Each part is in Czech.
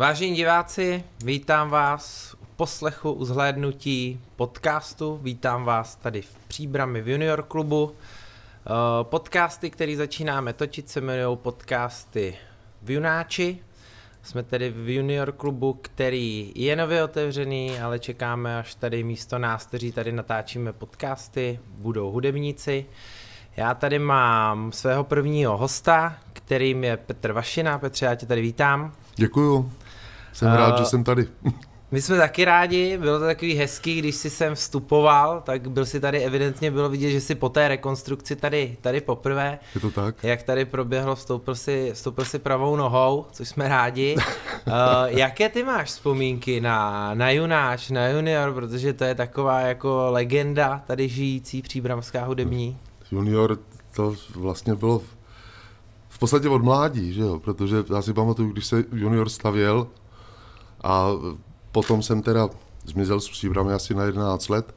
Vážení diváci, vítám vás u poslechu, u zhlédnutí podcastu. Vítám vás tady v Příbrami v Junior klubu. Podcasty, které začínáme točit, se jmenují podcasty v Junáči. Jsme tedy v Junior klubu, který je nově otevřený, ale čekáme, až tady místo nás, kteří tady natáčíme podcasty, budou hudebníci. Já tady mám svého prvního hosta, kterým je Petr Vašina. Petře, já tě tady vítám. Děkuju. Jsem rád, že jsem tady. My jsme taky rádi, bylo to takový hezký, když jsi sem vstupoval, tak byl jsi tady, evidentně bylo vidět, že jsi po té rekonstrukci tady poprvé. Je to tak? Jak tady proběhlo, vstoupil jsi pravou nohou, což jsme rádi. Jaké ty máš vzpomínky na Junáč, na Junior, protože to je taková jako legenda tady žijící příbramská hudební. Junior to vlastně bylo v podstatě od mládí, že jo, protože já si pamatuju, když se Junior stavěl a potom jsem teda zmizel s Příbrami asi na 11 let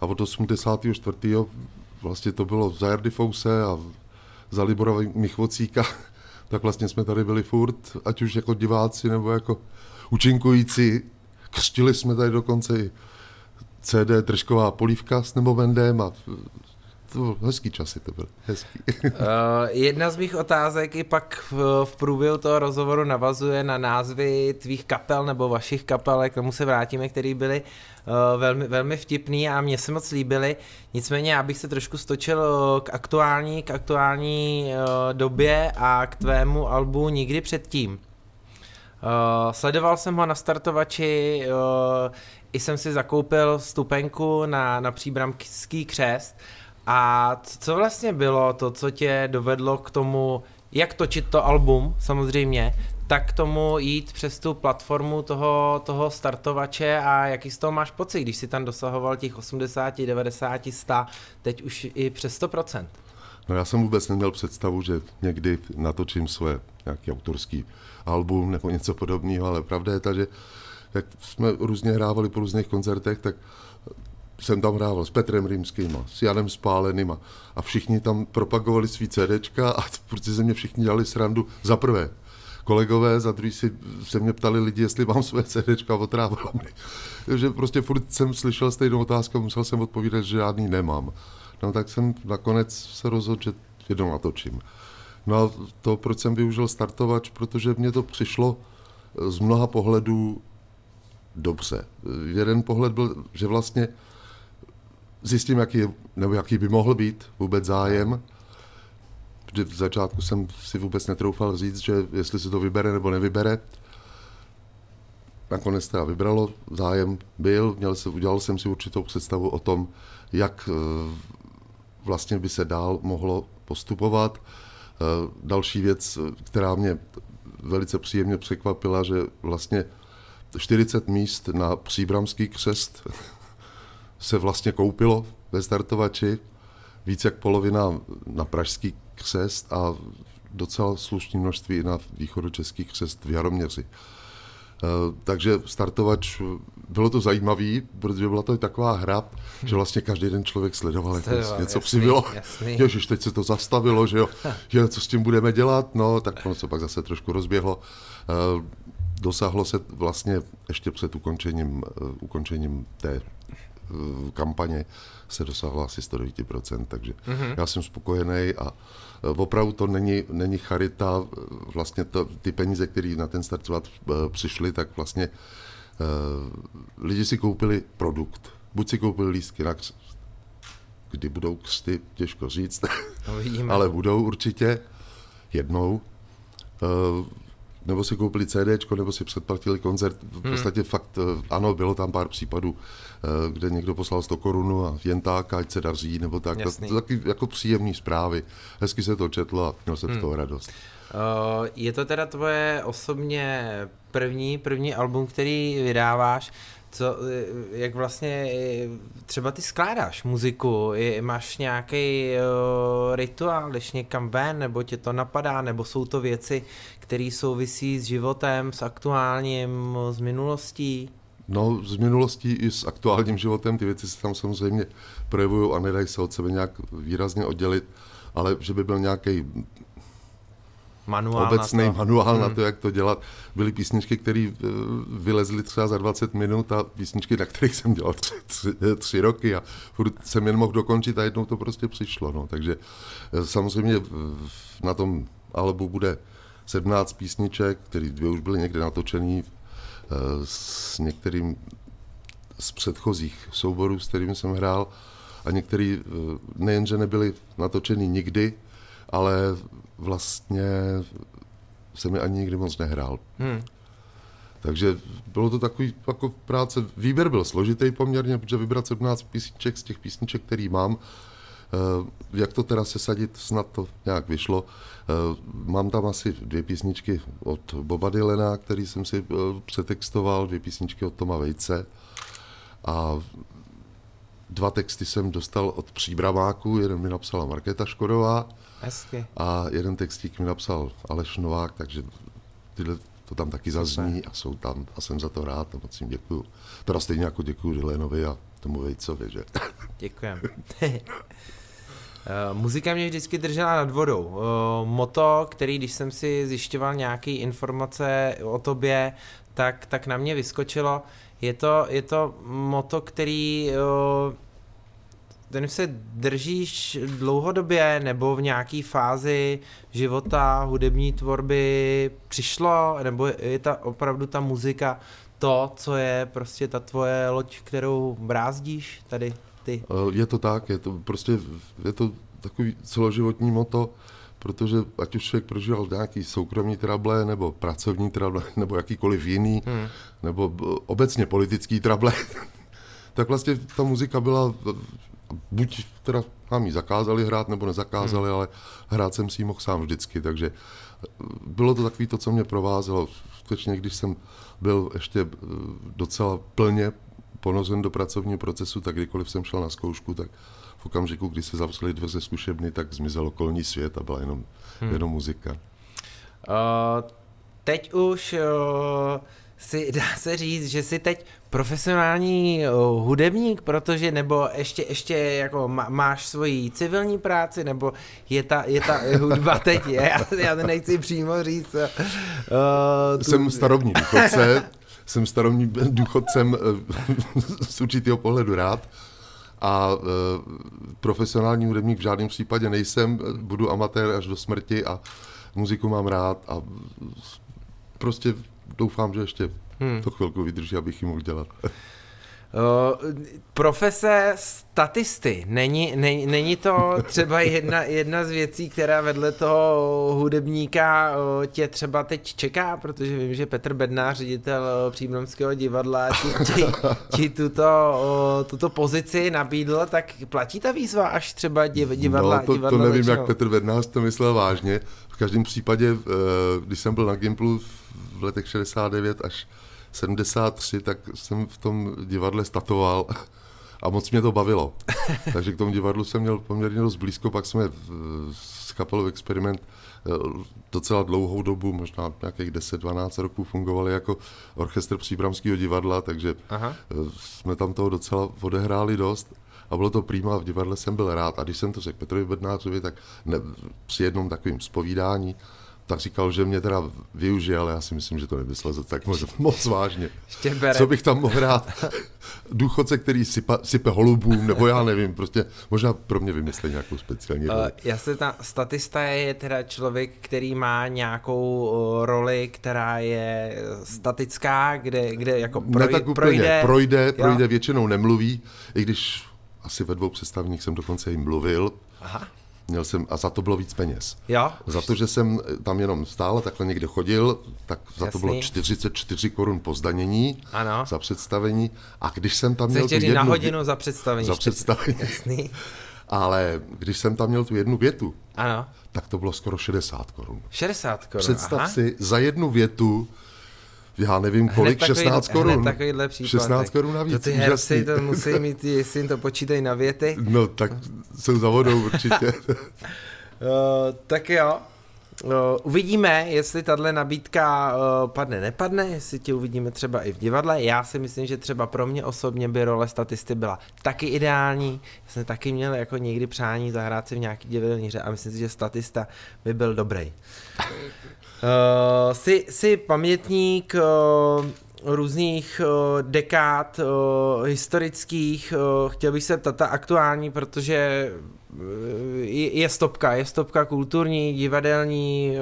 a od 84. vlastně to bylo za Jardy Fouse a za Libora Michvocíka, tak vlastně jsme tady byli furt, ať už jako diváci nebo jako účinkující. Křtili jsme tady dokonce i CD Tršková polívka s Nemo Bandem a to bylo hezký časy, to bylo hezký. Jedna z mých otázek i pak v průběhu toho rozhovoru navazuje na názvy tvých kapel nebo vašich kapelek, k tomu se vrátíme, který byly velmi, velmi vtipný a mně se moc líbily. Nicméně já bych se trošku stočil k aktuální době a k tvému albu Nikdy předtím. Sledoval jsem ho na startovači, i jsem si zakoupil vstupenku na příbramský křest. A co vlastně bylo to, co tě dovedlo k tomu, jak točit to album samozřejmě, tak k tomu jít přes tu platformu toho startovače a jaký z toho máš pocit, když jsi tam dosahoval těch 80, 90, 100, teď už i přes 100%? No já jsem vůbec neměl představu, že někdy natočím svoje nějaký autorský album nebo něco podobného, ale pravda je ta, že jak jsme různě hrávali po různých koncertech, tak jsem tam hrával s Petrem Rýmským, s Janem Spáleným a všichni tam propagovali svý CDčka a protože se mě všichni dělali srandu, za prvé kolegové, za druhý se mě ptali lidi, jestli mám své CDčka, otrávalo mě. Takže prostě furt jsem slyšel stejnou otázku, musel jsem odpovídat, že žádný nemám. No tak jsem nakonec se rozhodl, že jednou natočím. No a to, proč jsem využil startovač, protože mě to přišlo z mnoha pohledů dobře. Jeden pohled byl, že vlastně zjistím, jaký by mohl být vůbec zájem, protože v začátku jsem si vůbec netroufal říct, že jestli se to vybere nebo nevybere. Nakonec teda vybralo, zájem byl, udělal jsem si určitou představu o tom, jak vlastně by se dál mohlo postupovat. Další věc, která mě velice příjemně překvapila, že vlastně 40 míst na příbramský křest se vlastně koupilo ve startovači, víc jak polovina na pražský křest a docela slušné množství na východočeský křest v Jaroměři. Takže startovač, bylo to zajímavý, protože byla to i taková hra, že vlastně každý den člověk sledoval, jak něco přibylo. Ježiš, teď se to zastavilo, že jo, co s tím budeme dělat, no, tak ono se pak zase trošku rozběhlo. Dosáhlo se vlastně ještě před ukončením té kampaně se dosáhlo asi 109%, takže já jsem spokojený a opravdu to není charita, vlastně ty peníze, které na ten startovat přišly, tak vlastně lidi si koupili produkt, buď si koupili lístky na křest, kdy budou křty, těžko říct, ale budou určitě jednou, nebo si koupili CDčko, nebo si předplatili koncert. V podstatě fakt, ano, bylo tam pár případů, kde někdo poslal 100 korun a jen tak, ať se daří, nebo tak. To taky jako příjemný zprávy. Hezky se to četlo a měl jsem z toho radost. Je to teda tvoje osobně první album, který vydáváš. Jak vlastně třeba ty skládáš muziku? Máš nějaký rituál, když někam ven, nebo tě to napadá, nebo jsou to věci, které souvisí s životem, s aktuálním, s minulostí? No, s minulostí i s aktuálním životem, ty věci se tam samozřejmě projevují a nedají se od sebe nějak výrazně oddělit, ale že by byl nějaký manuál obecný na to. Manuál na to, jak to dělat. Byly písničky, které vylezly třeba za 20 minut a písničky, na kterých jsem dělal tři roky a furt jsem jen mohl dokončit a jednou to prostě přišlo. No. Takže samozřejmě na tom albu bude 17 písniček, které dvě už byly někde natočený s některým z předchozích souborů, s kterými jsem hrál, a některé nejenže nebyly natočeny nikdy, ale vlastně jsem je ani nikdy moc nehrál. Takže bylo to takový jako práce, výběr byl složitý poměrně, protože vybrat 17 písniček z těch písniček, který mám, jak to teda sesadit, snad to nějak vyšlo. Mám tam asi 2 písničky od Boba Dylana, který jsem si přetextoval, 2 písničky od Toma Vejce a 2 texty jsem dostal od Příbramáku, jeden mi napsala Markéta Škodová a jeden textík mi napsal Aleš Novák, takže tyhle to tam taky zazní a jsou tam a jsem za to rád a moc jim děkuju. Teda stejně jako děkuju Dylanovi a tomu Vejcovi, že? Děkujem. Muzika mě vždycky držela nad vodou. Moto, který, když jsem si zjišťoval nějaké informace o tobě, tak na mě vyskočilo. Je to moto, který ten se držíš dlouhodobě, nebo v nějaké fázi života, hudební tvorby přišlo, nebo je ta opravdu ta muzika to, co je prostě ta tvoje loď, kterou brázdíš tady ty? Je to tak, je to takový celoživotní moto, protože ať už člověk prožil nějaký soukromý trable, nebo pracovní trable, nebo jakýkoliv jiný, nebo obecně politický trable, tak vlastně ta muzika byla, buď teda nám ji zakázali hrát, nebo nezakázali, ale hrát jsem si ji mohl sám vždycky, takže bylo to takový to, co mě provázelo. Skutečně, když jsem byl ještě docela plně ponořen do pracovního procesu, tak kdykoliv jsem šel na zkoušku, tak v okamžiku, kdy se zavřely dveře zkušebny, tak zmizel okolní svět a byla jenom muzika. Teď už si dá se říct, že jsi teď profesionální hudebník, protože nebo ještě jako máš svoji civilní práci, nebo je ta hudba teď je, já to nechci přímo říct. Jsem starobní důchodce, jsem starobním důchodcem z určitého pohledu rád. A profesionální hudebník v žádném případě nejsem, budu amatér až do smrti a muziku mám rád a prostě doufám, že ještě to chvilku vydrží, abych ji mohl dělat. Profese statisty, není to třeba jedna z věcí, která vedle toho hudebníka tě třeba teď čeká, protože vím, že Petr Bednář, ředitel Příbramského divadla, ti tuto pozici nabídl, tak platí ta výzva až třeba divadla? No, to nevím, většinou. Jak Petr Bednář to myslel vážně. V každém případě, když jsem byl na Gimplu v letech 69 až 73, tak jsem v tom divadle statoval a moc mě to bavilo. Takže k tomu divadlu jsem měl poměrně dost blízko, pak jsme s kapelou Experiment docela dlouhou dobu, možná nějakých 10-12 roků fungovali jako orchestr Příbramského divadla, takže jsme tam toho docela odehráli dost a bylo to prýma, v divadle jsem byl rád. A když jsem to řekl Petrovi Bednářovi, tak při jednom takovým zpovídání, tak říkal, že mě teda využije, ale já si myslím, že to nemyslel tak moc vážně. Co bych tam mohl hrát? Důchodce, který sype holubům, nebo já nevím, prostě možná pro mě vymysleli nějakou speciální roli. Statista je teda člověk, který má nějakou roli, která je statická, kde jako projde, většinou nemluví, i když asi ve 2 představeních jsem dokonce i mluvil. Aha. Měl jsem, a za to bylo víc peněz. Jo? Za to, že jsem tam jenom stál a takhle někde chodil, tak za to bylo 44 korun po zdanění za představení. A když jsem tam měl na hodinu za představení. Za představení. Jasný. Ale když jsem tam měl tu jednu větu, tak to bylo skoro 60 korun. 60 korun, představ si, za jednu větu, já nevím kolik, 16 korun. 16 korun navíc. To ty herci to musí mít, jestli jim to počítají na věty. No tak jsem za vodou určitě. Tak jo. Uvidíme, jestli tahle nabídka padne, nepadne, jestli tě uvidíme třeba i v divadle. Já si myslím, že třeba pro mě osobně by role statisty byla taky ideální. Já jsem taky měl jako někdy přání zahrát si v nějaký divadelní hře a myslím si, že statista by byl dobrý. Jsi pamětník různých dekád historických, chtěl bych se ptat ta aktuální, protože je stopka kulturní, divadelní,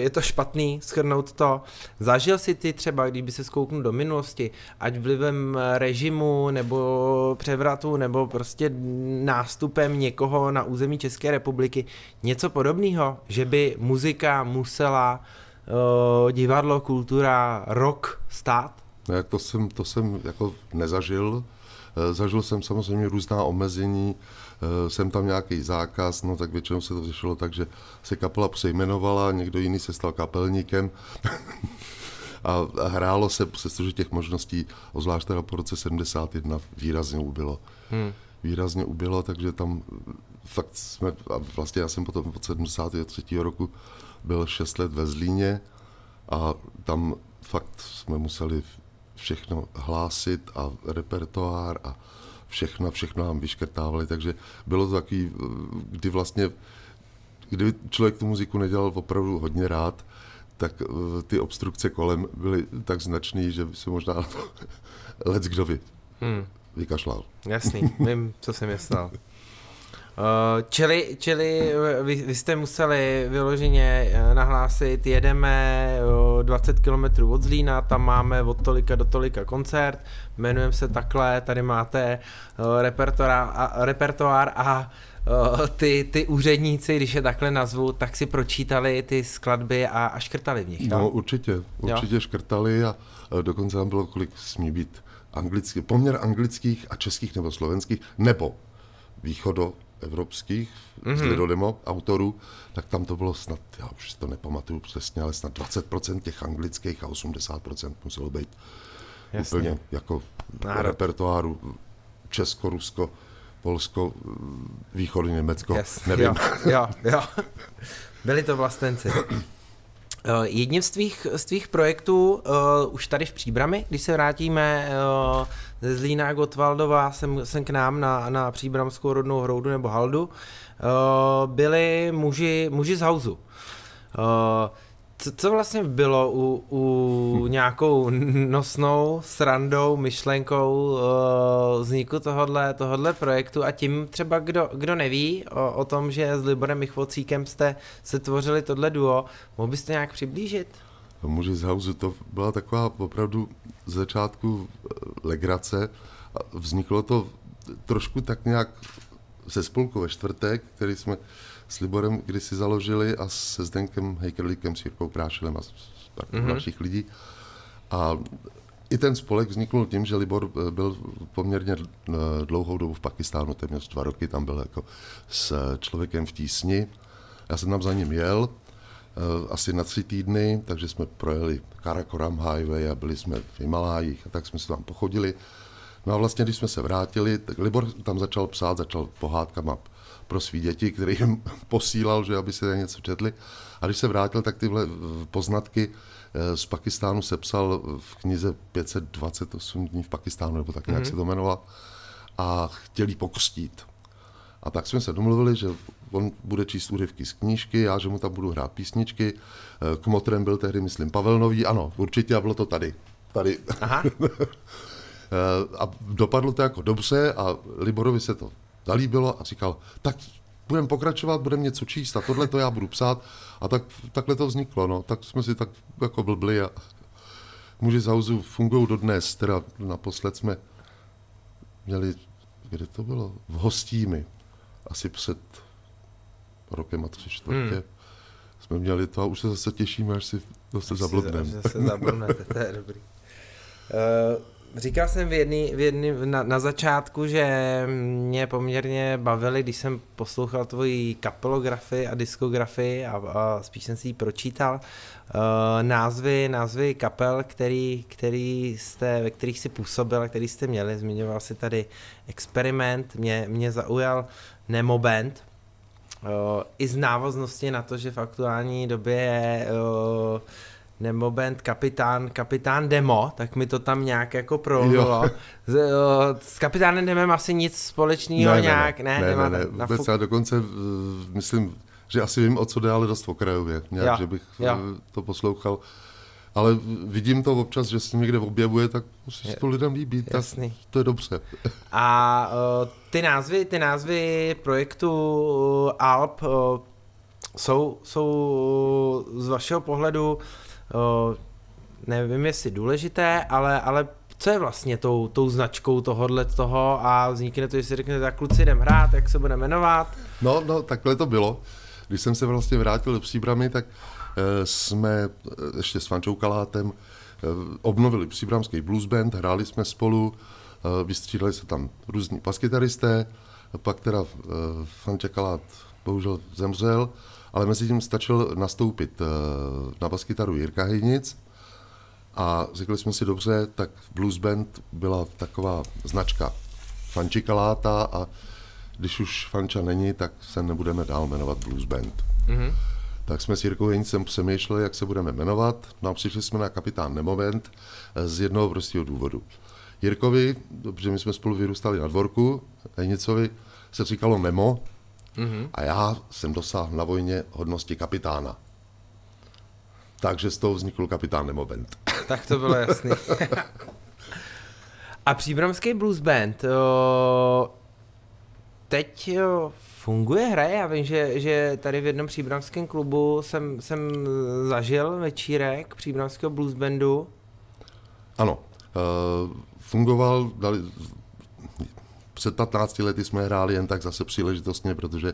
je to špatný shrnout to. Zažil jsi ty třeba, kdyby se skouknul do minulosti, ať vlivem režimu, nebo převratu, nebo prostě nástupem někoho na území České republiky, něco podobného, že by muzika musela divadlo, kultura, rock stát? No, to jsem jako nezažil. Zažil jsem samozřejmě různá omezení, jsem tam nějaký zákaz, no tak většinou se to řešilo tak, že se kapela přejmenovala, někdo jiný se stal kapelníkem a hrálo se, přestože těch možností, zvlášť teda po roce 71, výrazně ubylo. Výrazně ubylo, takže tam fakt jsme, a vlastně já jsem potom od 73. roku byl 6 let ve Zlíně a tam fakt jsme museli všechno hlásit a repertoár a všechno nám vyškrtávali, takže bylo to takový, kdy vlastně, kdyby člověk tu muziku nedělal opravdu hodně rád, tak ty obstrukce kolem byly tak značný, že se možná leckdo vykašlal. Jasný, vím, co jsem myslel. Čili vy jste museli vyloženě nahlásit, jedeme 20 km od Zlína, tam máme od tolika do tolika koncert, jmenujeme se takhle, tady máte repertoár a ty úředníci, když je takhle nazvu, tak si pročítali ty skladby a škrtali v nich. No určitě škrtali a dokonce tam bylo, kolik smí být anglický, poměr anglických a českých nebo slovenských, nebo východoevropských, z Lidodemo autorů, tak tam to bylo snad, já už si to nepamatuju přesně, ale snad 20% těch anglických a 80% muselo být úplně jako repertoáru Česko, Rusko, Polsko, Východ, Německo, nevím. Jo. Byli to vlastenci. Jedním z tvých projektů už tady v Příbrami, když se vrátíme ze Zlína a Gottwaldova sem k nám na příbramskou rodnou Hroudu nebo Haldu, byli muži z hausu. Co vlastně bylo u nějakou nosnou srandou, myšlenkou vzniku tohodle projektu a tím třeba, kdo neví o tom, že s Liborem Michvocíkem jste se tvořili tohle duo, mohl byste nějak přiblížit? Muži z hausu, to byla taková opravdu z začátku legrace. Vzniklo to trošku tak nějak se spolku ve čtvrtek, který jsme s Liborem kdysi založili a se Zdenkem Hejkerlíkem, s Jirkou Prášilem a s dalších lidí. A i ten spolek vznikl tím, že Libor byl poměrně dlouhou dobu v Pakistánu, téměř 2 roky, tam byl jako s Člověkem v tísni. Já jsem tam za ním jel asi na 3 týdny, takže jsme projeli Karakoram Highway a byli jsme v Himalájích a tak jsme se tam pochodili. No a vlastně, když jsme se vrátili, tak Libor tam začal psát, začal pohádkama pro svý děti, který jim posílal, že aby se něco četli. A když se vrátil, tak tyhle poznatky z Pakistánu sepsal v knize 528 dní v Pakistánu, nebo tak nějak se to jmenovala, a chtěl ji pokřtít. A tak jsme se domluvili, že on bude číst úryvky z knížky, já, že mu tam budu hrát písničky. Kmotrem byl tehdy, myslím, Pavel Nový, ano, určitě, a bylo to tady. Aha. A dopadlo to jako dobře a Liborovi se to zalíbilo a říkal, tak budeme pokračovat, budeme něco číst a tohle to já budu psát. A takhle to vzniklo, no. Tak jsme si tak jako blbli a Muži z hausu fungují dodnes. Teda naposled jsme měli, kde to bylo? V Hostími. Asi před 1,5 roku jsme měli to a už se zase těšíme, až si zase zabludneme. Až se zabludnete, to je dobrý. Říkal jsem na začátku, že mě poměrně bavily, když jsem poslouchal tvoji kapelografii a diskografii a spíš jsem si ji pročítal, názvy kapel, ve kterých jsi působil a který jste měli. Zmiňoval si tady Experiment, mě zaujal Nemo Band. I z návaznosti na to, že v aktuální době je Nemo Band Kapitán Demo, tak mi to tam nějak jako promluvilo. S Kapitánem Demem asi nic společného nějak, ne. Vůbec já dokonce myslím, že asi vím, o co jde, ale dost okrajově, nějak, že bych to poslouchal. Ale vidím to občas, že se někde objevuje, tak musí se to lidem líbit, tak to je dobře. A ty názvy projektu Alp jsou z vašeho pohledu, nevím jestli důležité, ale co je vlastně tou značkou tohohle toho a vznikne to, že si řeknete, tak kluci, jdem hrát, jak se bude jmenovat? No, takhle to bylo. Když jsem se vlastně vrátil do Příbramy, tak jsme ještě s Fandou Kalátem obnovili příbramský blues band, hráli jsme spolu, vystřídali se tam různí baskytaristé, pak teda Fanda Kalát bohužel zemřel, ale mezi tím stačil nastoupit na baskytaru Jirka Hejnic a řekli jsme si dobře, tak blues band byla taková značka Fandy Kaláta a když už Fanča není, tak se nebudeme dál jmenovat blues band. Mm-hmm. Tak jsme s Jirkou Hejnicem přemýšleli, jak se budeme jmenovat, no a přišli jsme na Kapitán Nemo Band z jednoho prostého důvodu. Jirkovi, protože my jsme spolu vyrůstali na dvorku, Hejnicovi se říkalo Nemo, a já jsem dosáhl na vojně hodnosti kapitána. Takže z toho vznikl Kapitán Nemo Band. Tak to bylo jasný. A příbramský blues band, teď funguje, hraje. Já vím, že tady v jednom příbramském klubu jsem zažil večírek příbramského bluesbandu. Ano, fungoval, před 15 lety jsme hráli jen tak zase příležitostně, protože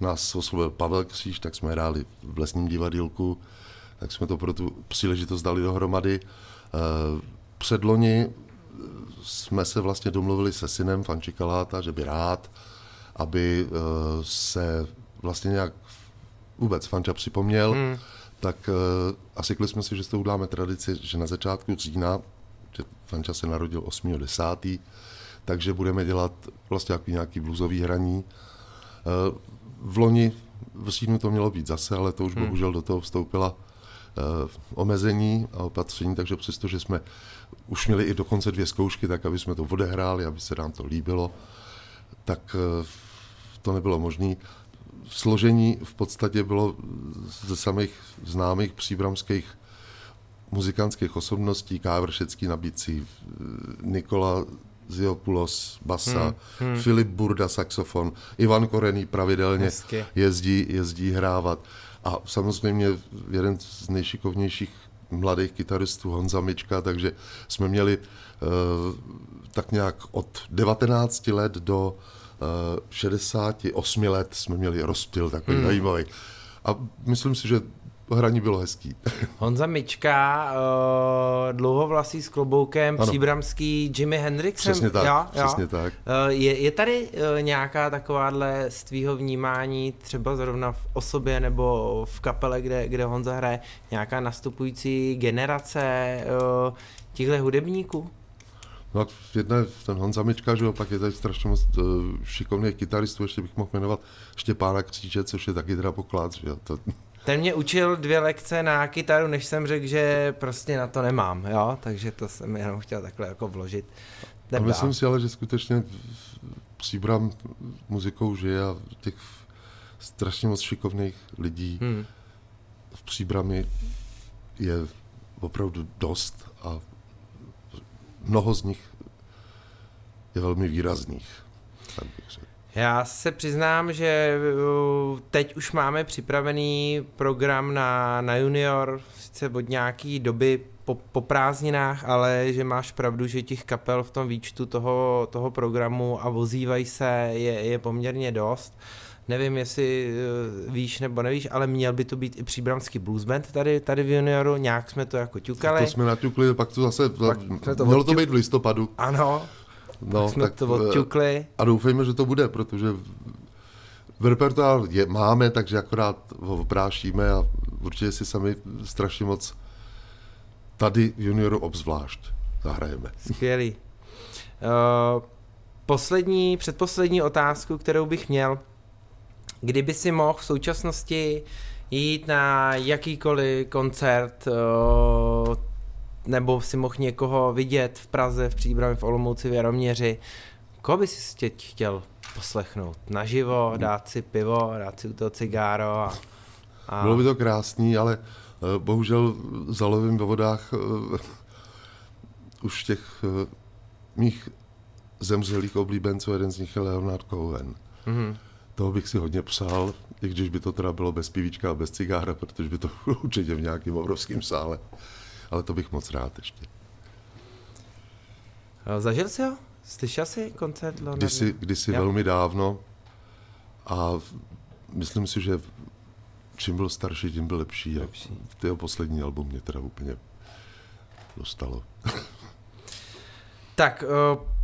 nás oslovil Pavel Kříž, tak jsme hráli v Lesním divadýlku, tak jsme to pro tu příležitost dali dohromady. Předloni jsme se vlastně domluvili se synem Fandy Kaláta, že by rád, aby se vlastně nějak vůbec Fanča připomněl, tak asi řekli jsme si, že s toho uděláme tradici, že na začátku října, že Fanča se narodil 8.10., takže budeme dělat vlastně nějaký bluesový hraní. V loni v říjnu to mělo být zase, ale to už bohužel do toho vstoupila omezení a opatření, takže přestože jsme už měli i dokonce 2 zkoušky, tak aby jsme to odehráli, aby se nám to líbilo, tak to nebylo možné. Složení v podstatě bylo ze samých známých příbramských muzikantských osobností, K. Vršecký na bicí, Nikola Ziopoulos basa, Filip Burda saxofon, Ivan Korený pravidelně jezdí hrávat. A samozřejmě jeden z nejšikovnějších mladých kytaristů Honza Mička, takže jsme měli tak nějak od 19 let do 68 let jsme měli rozptyl takový zajímavý. A myslím si, že hraní bylo hezký. Honza Mička, dlouhovlasý s kloboukem, ano. Příbramský Jimi Hendrix. Přesně tak. Je tady nějaká takováhle z tvýho vnímání, třeba zrovna v osobě nebo v kapele, kde Honza hraje, nějaká nastupující generace těchto hudebníků? No tak jedna je ten Honza Mička, že jo, pak je tady strašně moc šikovných kytaristů, ještě bych mohl jmenovat Štěpána Kříče, což je taky teda poklad, že jo. Ten mě učil 2 lekce na kytaru, než jsem řekl, že prostě na to nemám, jo, takže to jsem jenom chtěl takhle jako vložit. A myslím si ale, že skutečně Příbram muzikou žije a těch strašně moc šikovných lidí v Příbrami je opravdu dost a mnoho z nich je velmi výrazných, tak bych řekl. Já se přiznám, že teď už máme připravený program na junior, sice od nějaké doby po prázdninách, ale že máš pravdu, že těch kapel v tom výčtu toho programu a vozívají se je poměrně dost. Nevím, jestli víš nebo nevíš, ale měl by to být i příbramský bluesband tady v junioru, nějak jsme to jako ťukali. To jsme naťukli, pak to zase, mělo to být v listopadu. Ano. No, tak jsme tak to odťukli. A doufejme, že to bude, protože v repertoáru máme, takže akorát ho oprášíme a určitě si sami strašně moc tady junioru obzvlášť zahrajeme. Skvělý. Předposlední otázku, kterou bych měl, kdyby si mohl v současnosti jít na jakýkoliv koncert, nebo si mohl někoho vidět v Praze, v Příbrami, v Olomouci, v Jaroměři, koho by si teď chtěl poslechnout naživo, dát si pivo, dát si u toho cigáro a... Bylo by to krásný, ale bohužel zalovím ve vodách už těch mých zemřelých oblíbenců, jeden z nich je Leonard Cohen. Mm-hmm. Toho bych si hodně přál, i když by to teda bylo bez pivíčka a bez cigára, protože by to určitě v nějakým obrovském sále. Ale to bych moc rád ještě. Zažil jsi ho? Slyšel jsi koncert Leonarda? Kdysi velmi dávno a myslím si, že čím byl starší, tím byl lepší. V jeho poslední album mě teda úplně dostalo. Tak,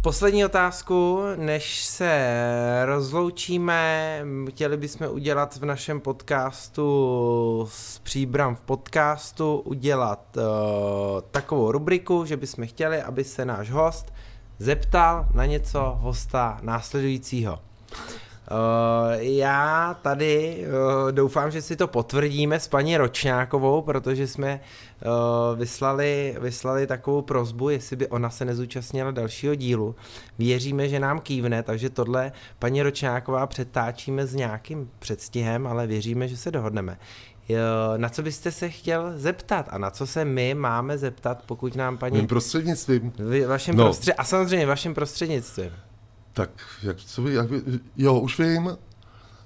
poslední otázku, než se rozloučíme, chtěli bychom udělat v našem podcastu s Příbram v podcastu, udělat takovou rubriku, že bychom chtěli, aby se náš host zeptal na něco hosta následujícího. Já tady doufám, že si to potvrdíme s paní Ročňákovou, protože jsme vyslali takovou prosbu, jestli by ona se nezúčastnila dalšího dílu. Věříme, že nám kývne, takže tohle paní Ročňáková přetáčíme s nějakým předstihem, ale věříme, že se dohodneme. Na co byste se chtěl zeptat a na co se my máme zeptat, pokud nám paní... Mým prostřednictvím. A samozřejmě vaším prostřednictvím. Tak, jo, už vím,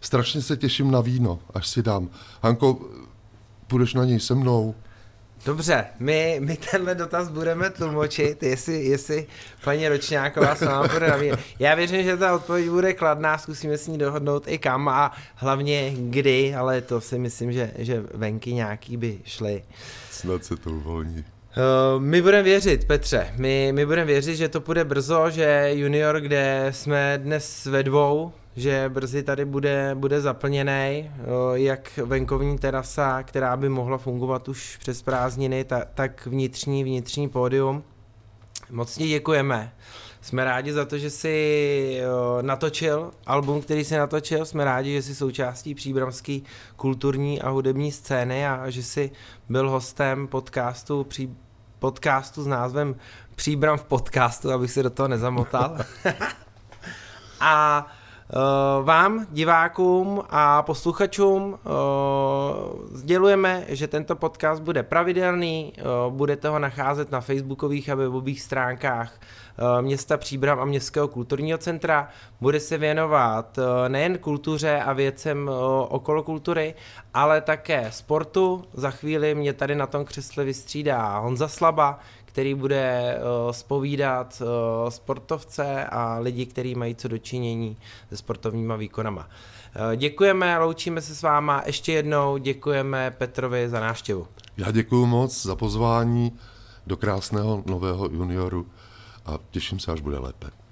strašně se těším na víno, až si dám. Hanko, půjdeš na něj se mnou? Dobře, my tenhle dotaz budeme tlumočit, jestli paní Ročňáková se nám bude na víno. Já věřím, že ta odpověď bude kladná, zkusíme s ní dohodnout i kam a hlavně kdy, ale to si myslím, že venky nějaký by šly. Snad se to uvolní. My budeme věřit, Petře, my budeme věřit, že to půjde brzo, že Junior, kde jsme dnes ve dvou, že brzy tady bude zaplněný, jak venkovní terasa, která by mohla fungovat už přes prázdniny, tak vnitřní pódium. Moc ti děkujeme. Jsme rádi za to, že jsi natočil album, který jsi natočil. Jsme rádi, že jsi součástí příbramské kulturní a hudební scény a že jsi byl hostem podcastu s názvem Příbram v podcastu, abych se do toho nezamotal. A vám, divákům a posluchačům, sdělujeme, že tento podcast bude pravidelný, budete ho nacházet na facebookových a webových stránkách města Příbram a Městského kulturního centra. Bude se věnovat nejen kultuře a věcem okolo kultury, ale také sportu. Za chvíli mě tady na tom křesle vystřídá Honza Slaba, který bude zpovídat sportovce a lidi, kteří mají co dočinění se sportovníma výkonama. Děkujeme, loučíme se s váma ještě jednou, děkujeme Petrovi za návštěvu. Já děkuju moc za pozvání do krásného nového Junioru a těším se, až bude lépe.